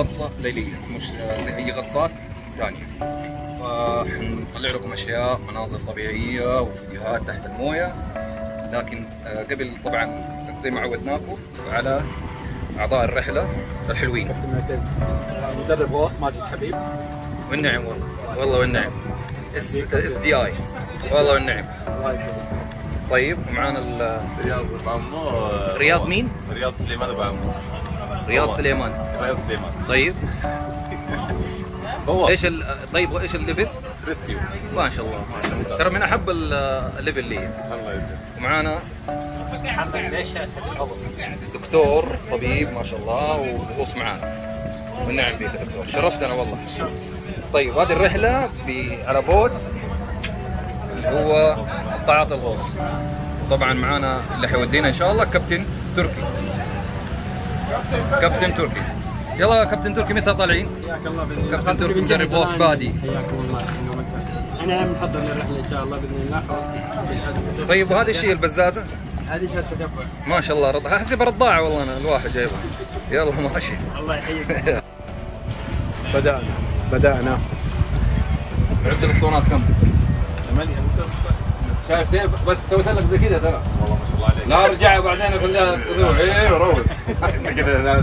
غطسه ليليه مش زي اي غطسات ثانيه. فحنطلع لكم اشياء مناظر طبيعيه وفيديوهات تحت المويه، لكن قبل طبعا زي ما عودناكم على اعضاء الرحله الحلوين. كابتن معتز مدرب غوص ماجد حبيب. والنعم والله والنعم. SDI والله والنعم. الله يكرمك. طيب ومعانا رياض بعمو. رياض مين؟ رياض سليمان بعمو. رياض سليمان. رياض سليمان. طيب. هو ايش طيب ايش الليفل؟ ريسكيو. ما شاء الله ما شاء الله. ترى من احب الليفل لي. الله يجزاك. ومعانا دكتور طبيب ما شاء الله وغوص معانا. والنعم بك يا دكتور، شرفتنا والله. طيب هذه الرحله على بوت اللي هو تعاطي الغوص، وطبعا معانا اللي حيودينا ان شاء الله كابتن تركي. كابتن تركي، يلا كابتن تركي متى طالعين؟ حياك الله باذن الله. كابتن تركي مدرب غوص بادي. حياكم الله. احنا بنحضر للرحله ان شاء الله باذن الله. خلاص. طيب وهذا الشيء البزازه؟ هذه جلسه دفع ما شاء الله. احسب رضاعه والله انا الواحد جايبها. يلا ماشي. الله يحييك. بدأنا. عدت الاسطوانات كم؟ 8. شايف كيف؟ بس سويت لك زي كذا ترى. والله ما شاء الله عليك. لا ارجع وبعدين اخليها تروح. ايه روس. انت كذا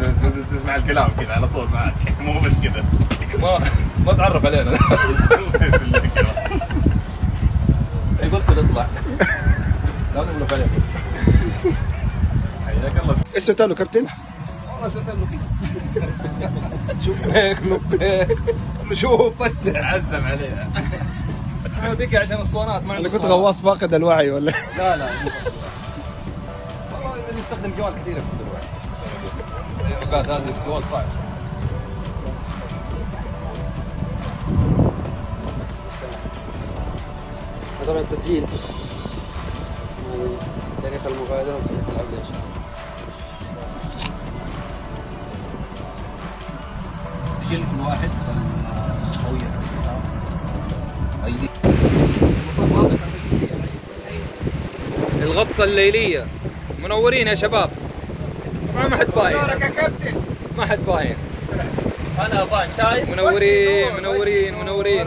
تسمع الكلام كذا على طول معك، مو بس كذا. ما تعرف علينا. يبطل يطلع. لازم نلف عليك بس. حياك الله. ايش سويت له كابتن؟ والله سويت له كذا. شبيك لبيك شوف عزم عليها. انا بكي عشان الاسطوانات ما عندي. كنت غواص فاقد الوعي ولا؟ لا لا والله نستخدم جوال كثيره في الوعي. اوقات هذا الجوال صعب. طبعا التسجيل تاريخ المبادره وتاريخ العوده ان شاء الله. سجل كل واحد قوية. الغطسة الليلية منورين يا شباب. طبعا ما حد باين. نورك يا كابتن. ما حد باين. أنا باين شايف. منورين منورين منورين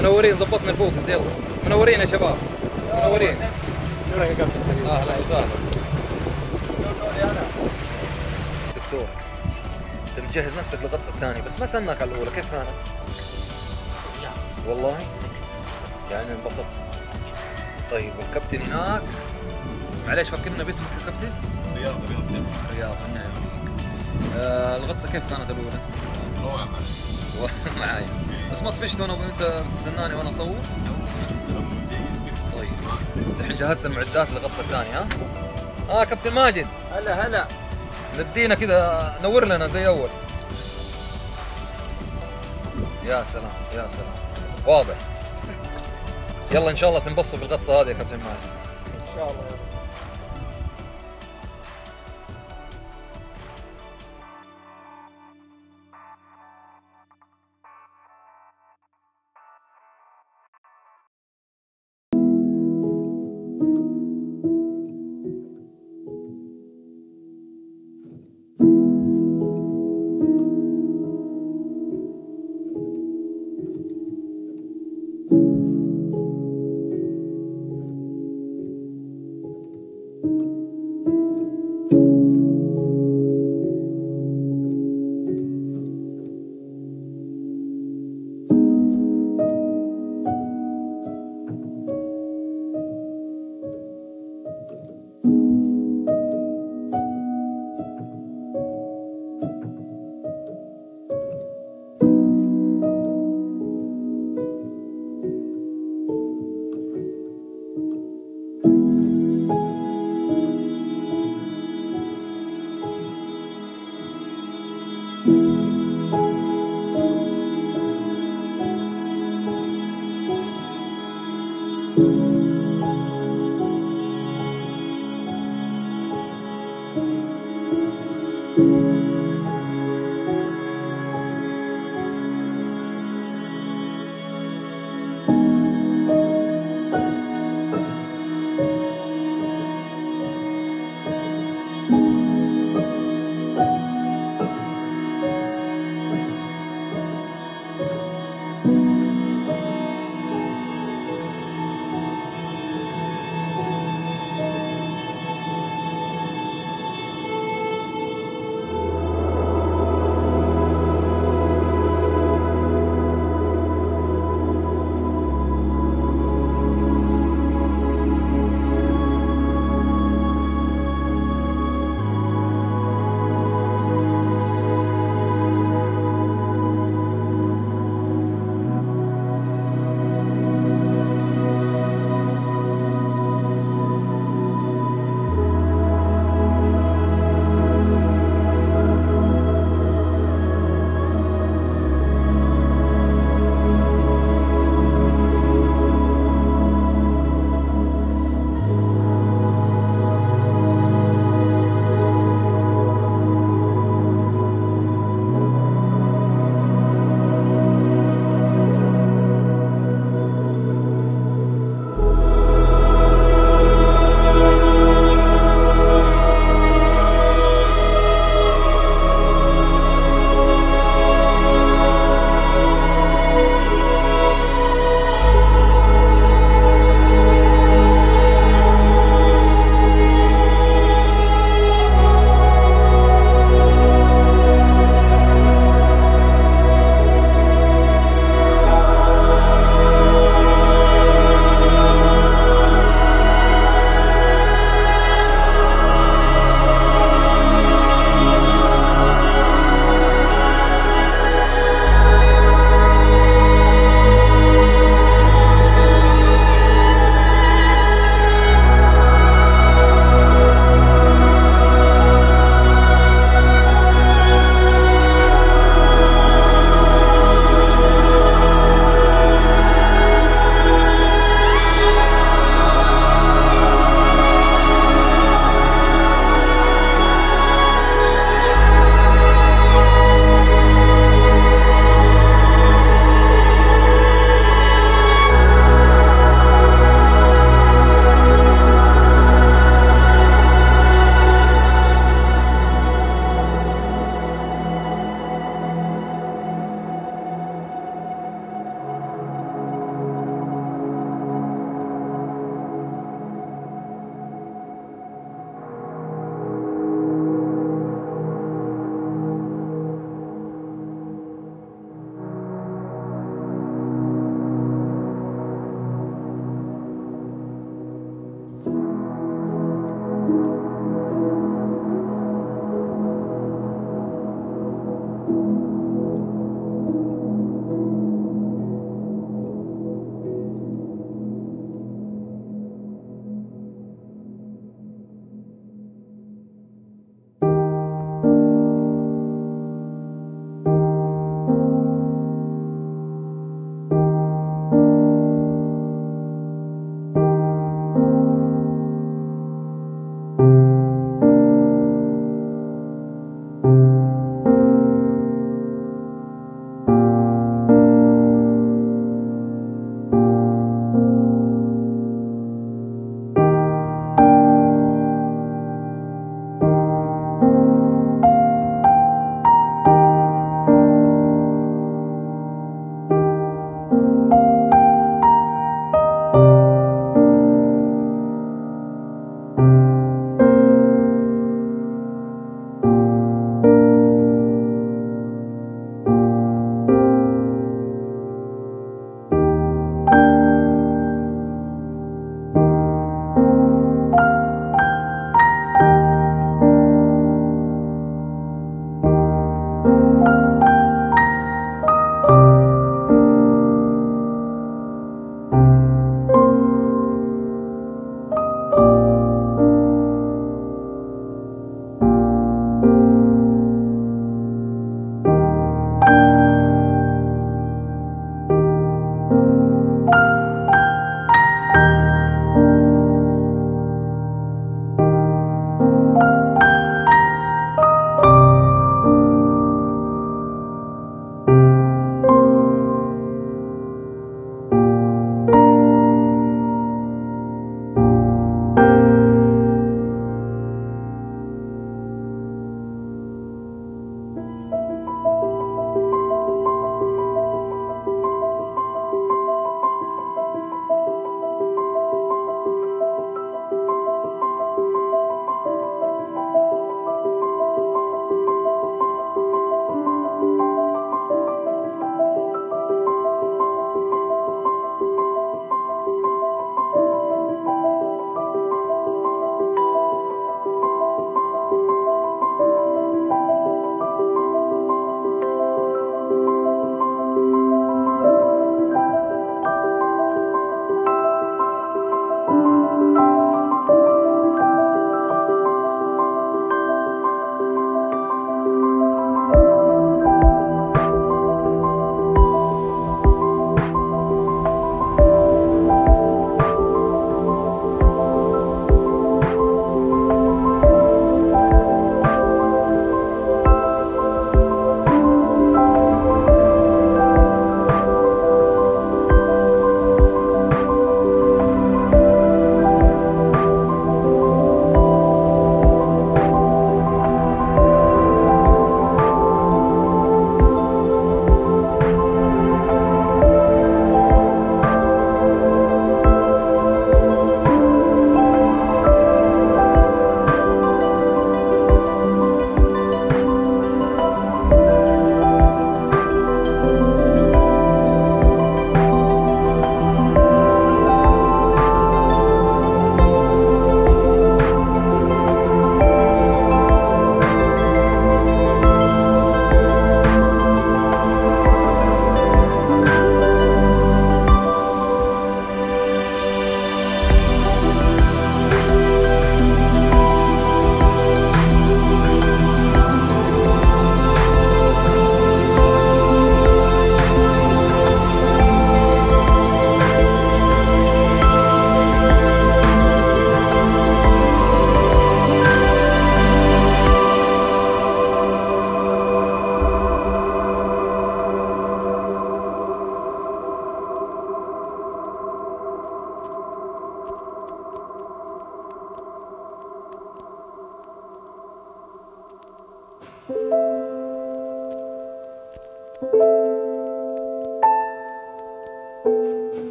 منورين. ظبطنا الفوكس يلا. منورين يا شباب. منورين. نورك يا كابتن. أهلا وسهلا. دكتور انت بتجهز نفسك للغطس الثاني، بس ما سالناك على الاولى كيف كانت؟ فظيعه والله يعني انبسطت. طيب والكابتن هناك معليش فكرنا باسمك يا كابتن؟ رياض سليمان. رياض النعم بك. الغطسه كيف كانت الاولى؟ روعه معايا بس ما طفشت وانا وانت بتستناني وانا اصور؟ طيب الحين جهزت المعدات للغطسه الثانيه ها؟ كابتن ماجد هلا هلا ندينا كذا نور لنا زي اول. يا سلام يا سلام واضح. يلا ان شاء الله تنبسطوا في الغطسه هذه يا كابتن ماجد. ان شاء الله يا رب.